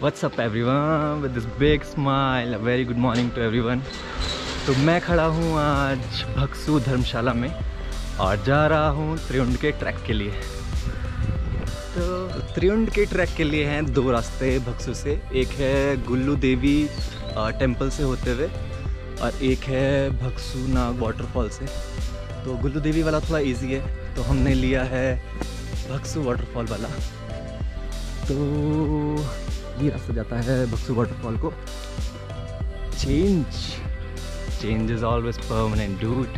What's up everyone with this big smile, very good morning to everyone. तो मैं खड़ा हूँ आज भक्सू धर्मशाला में और जा रहा हूँ त्रिउंड के ट्रैक के लिए। तो त्रिउंड के ट्रैक के लिए हैं दो रास्ते भक्सू से, एक है गुल्लू देवी टेम्पल से होते हुए और एक है भक्सू नाग वाटरफॉल से। तो गुल्लू देवी वाला थोड़ा इजी है, तो हमने लिया है भक्सू वाटरफॉल वाला। तो ये रास्ता जाता है भक्सू वाटरफॉल को। Change is always permanent dude.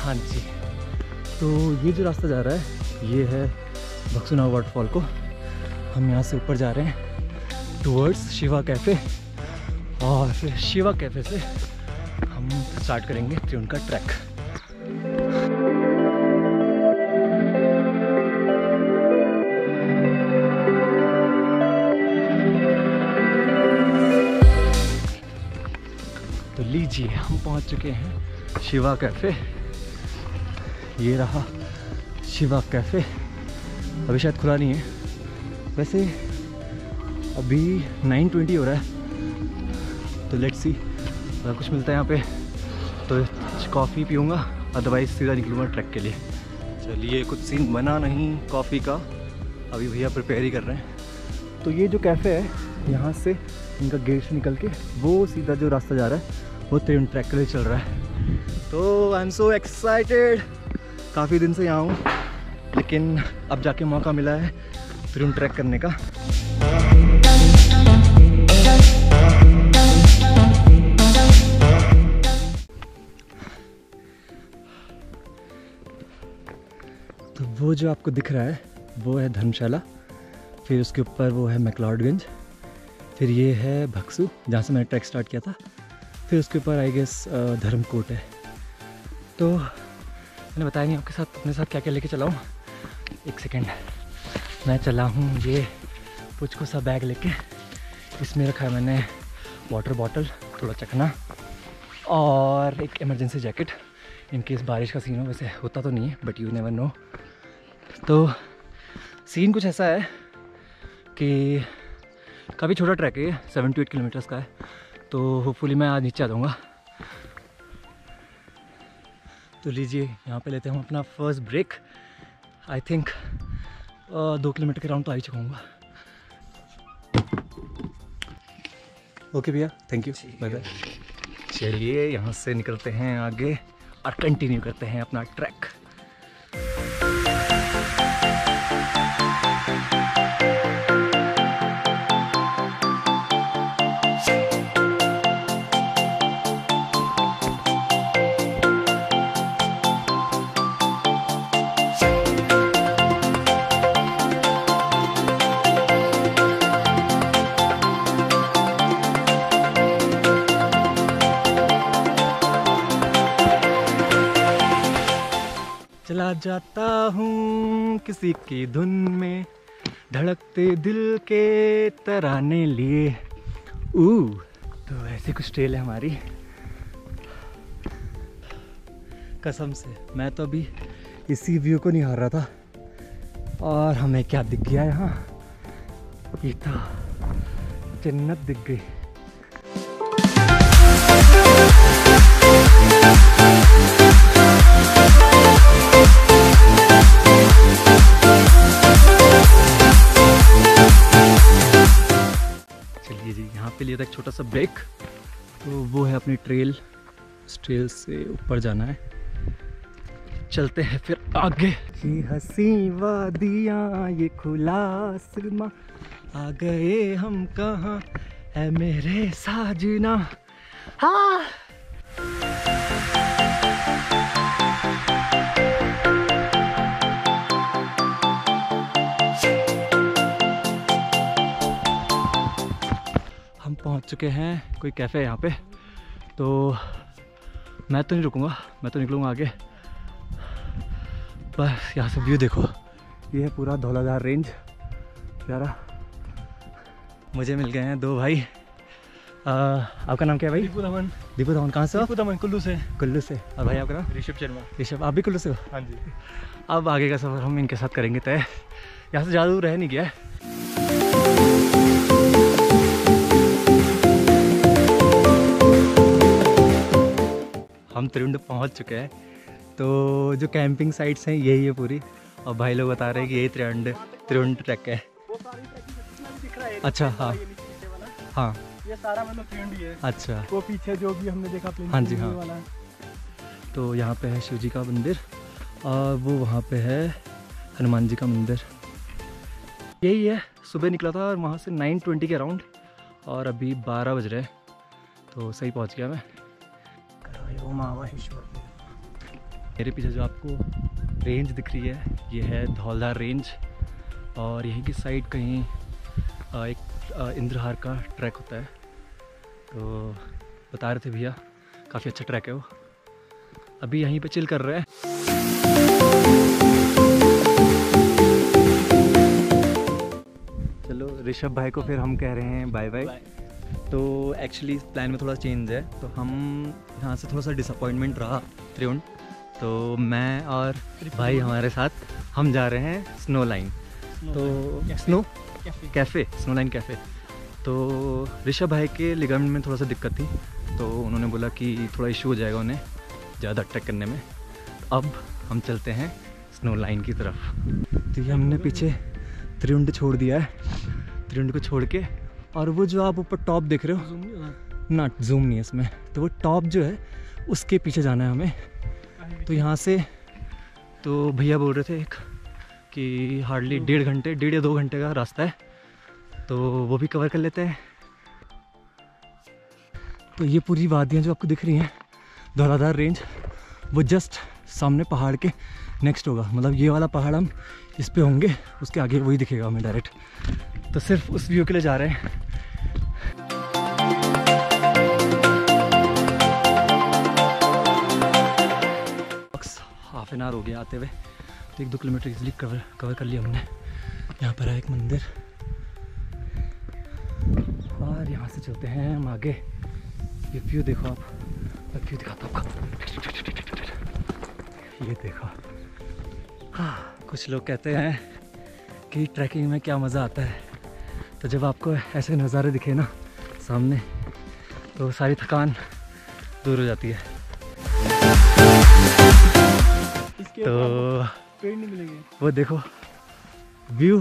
हाँ जी, तो ये जो रास्ता जा रहा है ये है भक्सू नाग वाटरफॉल को। हम यहाँ से ऊपर जा रहे हैं टुवर्ड्स शिवा कैफ़े और फिर शिवा कैफ़े से हम स्टार्ट करेंगे त्रिउंड का ट्रैक। तो लीजिए हम पहुंच चुके हैं शिवा कैफ़े। ये रहा शिवा कैफ़े, अभी शायद खुला नहीं है, वैसे अभी 9:20 हो रहा है। तो लेट्स सी अगर कुछ मिलता है यहाँ पे, तो कॉफ़ी पीऊँगा, अदरवाइज़ सीधा निकलूँगा ट्रैक के लिए। चलिए, कुछ सीन बना नहीं कॉफ़ी का, अभी भैया प्रिपेयर ही कर रहे हैं। तो ये जो कैफ़े है यहाँ से इनका गेट से निकल के वो सीधा जो रास्ता जा रहा है वो त्रिउंड ट्रैक के लिए चल रहा है। तो आई एम सो एक्साइटेड, काफ़ी दिन से यहाँ हूँ लेकिन अब जाके मौका मिला है त्रिउंड ट्रैक करने का। तो वो जो आपको दिख रहा है वो है धर्मशाला, फिर उसके ऊपर वो है मैक्लोडगंज, फिर ये है भक्सू जहाँ से मैंने ट्रैक स्टार्ट किया था, फिर उसके ऊपर आई गेस धर्मकोट है। तो मैंने बताया नहीं आपके साथ अपने साथ क्या क्या लेके चला हूँ। एक सेकेंड, मैं चला हूँ ये पुचको सा बैग लेके, इसमें रखा है मैंने वाटर बॉटल, थोड़ा चखना और एक इमरजेंसी जैकेट इनकेस बारिश का सीन हो। वैसे होता तो नहीं है बट यू नेवर नो। तो सीन कुछ ऐसा है कि काफ़ी छोटा ट्रैक है, 7 to 8 किलोमीटर्स का है। तो होपफुली मैं आज नीचे आ जाऊँगा। तो लीजिए यहाँ पे लेते हैं हम अपना first break. I think 2 kilometre के राउंड तो आ ही चुका हूँगा। ओके भैया, थैंक यू, बाय बाय। चलिए यहाँ से निकलते हैं आगे और कंटिन्यू करते हैं अपना ट्रैक। चला जाता हूँ किसी की धुन में, धड़कते दिल के तराने लिए। तो ऐसी कुछ ट्रेल है हमारी। कसम से मैं तो अभी इसी व्यू को निहार रहा था और हमें क्या दिख गया यहाँ, ये तो जन्नत दिख गई। के लिए एक छोटा सा ब्रेक। तो वो है अपनी ट्रेल, उस ट्रेल से ऊपर जाना है, चलते हैं फिर आगे। ये हसी वादियाँ, ये खुला आसमां, आ गए हम कहाँ है मेरे साजना। हाँ, पहुंच चुके हैं, कोई कैफ़े है यहाँ पे। तो मैं तो नहीं रुकूंगा, मैं तो निकलूंगा आगे। बस यहाँ से व्यू देखो, ये है पूरा धौलाधार रेंज प्यारा। मुझे मिल गए हैं दो भाई। आपका नाम क्या है भाई? दीपू धमन। दीपू धमन कहाँ से हो? दीपू धमन कुल्लू से। कुल्लू से। और भाई आपका नाम? ऋषभ शर्मा। ऋषभ, आप भी कुल्लू से हो? हाँ जी। अब आगे का सफ़र हम इनके साथ करेंगे तय। यहाँ से ज़्यादा दूर रह नहीं गया है। हम त्रिउंड पहुंच चुके हैं। तो जो कैंपिंग साइट्स हैं यही है पूरी, और भाई लोग बता रहे हैं कि यही त्रिउंड ट्रैक है। अच्छा हाँ हाँ, ये सारा मतलब त्रिउंड ही है। अच्छा, वो पीछे जो भी हमने देखा हाँ जी हाँ वाला। तो यहाँ पे है शिव जी का मंदिर और वो वहाँ पे है हनुमान जी का मंदिर। यही है, सुबह निकला था और वहाँ से 9:20 के अराउंड, और अभी 12 बज रहे हैं तो सही पहुँच गया मैं। मेरे पीछे जो आपको रेंज दिख रही है ये है धौलधार रेंज, और यहीं की साइड कहीं एक इंद्रहार का ट्रैक होता है। तो बता रहे थे भैया काफ़ी अच्छा ट्रैक है वो। अभी यहीं पे चिल कर रहे हैं। चलो ऋषभ भाई को फिर हम कह रहे हैं बाय बाय। तो एक्चुअली इस प्लान में थोड़ा चेंज है, तो हम यहाँ से थोड़ा सा डिसअपॉइंटमेंट रहा त्रिउंड, तो मैं और भाई हमारे साथ हम जा रहे हैं स्नो लाइन। तो snow cafe, snow line cafe. तो ऋषभ भाई के लिगामेंट में थोड़ा सा दिक्कत थी, तो उन्होंने बोला कि थोड़ा इशू हो जाएगा उन्हें ज़्यादा ट्रैक करने में। तो अब हम चलते हैं स्नो लाइन की तरफ। तो ये हमने पीछे त्रिउंड छोड़ दिया है, त्रिउंड को छोड़ के, और वो जो आप ऊपर टॉप देख रहे हो ना, जूम नहीं है इसमें, तो वो टॉप जो है उसके पीछे जाना है हमें। तो यहाँ से तो भैया बोल रहे थे एक कि हार्डली डेढ़ या दो घंटे का रास्ता है, तो वो भी कवर कर लेते हैं। तो ये पूरी वादियाँ जो आपको दिख रही हैं, धौलाधार रेंज, वो जस्ट सामने पहाड़ के नेक्स्ट होगा। मतलब ये वाला पहाड़ हम इस पे होंगे, उसके आगे वही दिखेगा हमें डायरेक्ट। तो सिर्फ उस व्यू के लिए जा रहे हैं। हाफ एन आवर हो गया आते हुए, तो 1-2 किलोमीटर इजिली कवर कर लिया हमने। यहाँ पर है एक मंदिर, और यहाँ से चलते हैं हम आगे। ये व्यू देखो आप, मैं व्यू दिखाता हूँ आपको। ये देखो, हाँ, कुछ लोग कहते हैं कि ट्रैकिंग में क्या मज़ा आता है। तो जब आपको ऐसे नज़ारे दिखे ना सामने, तो सारी थकान दूर हो जाती है। तो पेड़ नहीं मिलेंगे, वो देखो व्यू,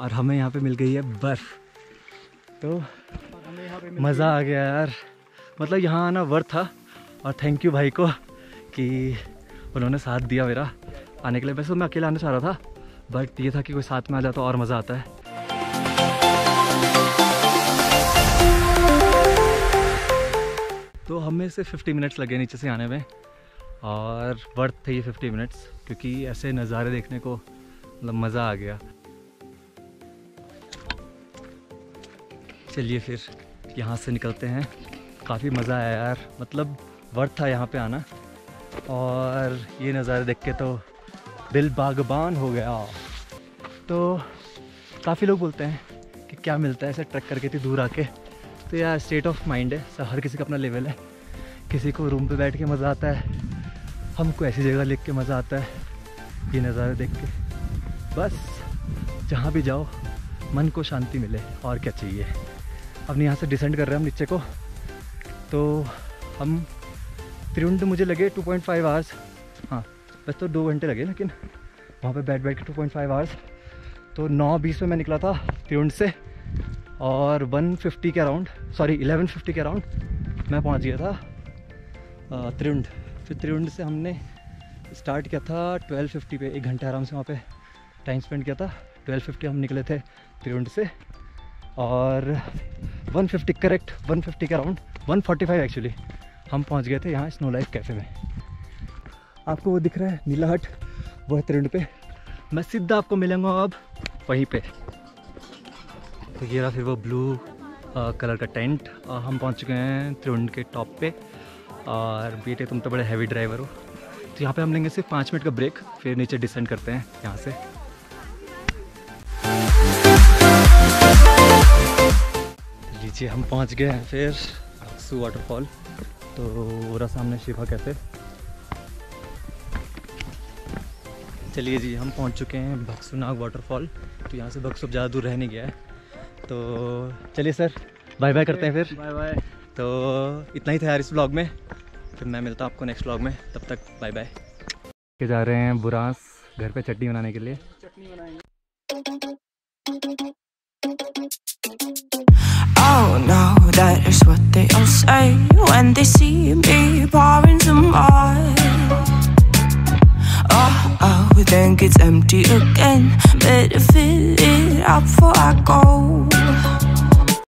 और हमें यहाँ पे मिल गई है बर्फ। तो मज़ा आ गया यार, मतलब यहाँ आना वर्थ था। और थैंक यू भाई को कि उन्होंने साथ दिया मेरा आने के लिए। वैसे मैं अकेला आना चाह रहा था, बट ये था कि कोई साथ में आ जाता तो और मज़ा आता है। तो हमें से 50 मिनट्स लगे नीचे से आने में, और वर्थ थे ये 50 मिनट्स, क्योंकि ऐसे नज़ारे देखने को मतलब मज़ा आ गया। चलिए फिर यहाँ से निकलते हैं। काफ़ी मज़ा आया यार, मतलब वर्थ था यहाँ पे आना, और ये नज़ारे देख के तो दिल बागबान हो गया। तो काफ़ी लोग बोलते हैं कि क्या मिलता है ऐसे ट्रैक करके इतनी दूर आके। तो यार स्टेट ऑफ माइंड है, हर किसी का अपना लेवल है। किसी को रूम पे बैठ के मज़ा आता है, हमको ऐसी जगह देख के मज़ा आता है, ये नज़ारे देख के। बस जहाँ भी जाओ मन को शांति मिले, और क्या चाहिए। अब यहाँ से डिसेंड कर रहे हैं हम नीचे को। तो हम त्रिउंड मुझे लगे 2.5 आवर्स, हाँ बस, तो 2 घंटे लगे, लेकिन वहाँ पे बैठ बैठ के 2.5 आवर्स। तो 9:20 में मैं निकला था त्रिउंड से, और 1:50 के अराउंड, सॉरी 11:50 के अराउंड मैं पहुँच गया था त्रिउंड। फिर त्रिउंड से हमने स्टार्ट किया था 12:50 पे, 1 घंटा आराम से वहाँ पे टाइम स्पेंड किया था। 12:50 हम निकले थे त्रिउंड से, और 1:50 करेक्ट, 1:50 के अराउंड, 1:45 एक्चुअली हम पहुँच गए थे यहाँ स्नो लाइफ कैफ़े में। आपको वो दिख रहा है नीला हट, वो है त्रिउंड पे। मैं सीधा आपको मिलूँगा अब वहीं पे। तो ये रहा फिर वो ब्लू कलर का टेंट। हम पहुँच चुके हैं त्रिउंड के टॉप पे। और बेटे तुम तो बड़े हैवी ड्राइवर हो। तो यहाँ पे हम लेंगे सिर्फ 5 मिनट का ब्रेक, फिर नीचे डिसेंड करते हैं यहाँ से। लीजिए हम पहुँच गए हैं फिर भक्सू वाटरफॉल। तो वो रहा सामने शिवा कैफ़े। चलिए जी, हम पहुँच चुके हैं भक्सू नाग वाटरफॉल। तो यहाँ से भक्सू ज़्यादा दूर रह नहीं गया है। तो चलिए सर, बाय बाय करते हैं फिर। Bye bye. तो इतना ही था यार इस ब्लॉग में। फिर मैं मिलता हूँ आपको नेक्स्ट व्लॉग में, तब तक बाय बाय। के जा रहे हैं बुरास घर पे चटनी बनाने के लिए, चटनी बनाएंगे। Oh no, that is what they all say when they see me pouring some wine. Oh, oh, then gets empty again, better fill it up before I go.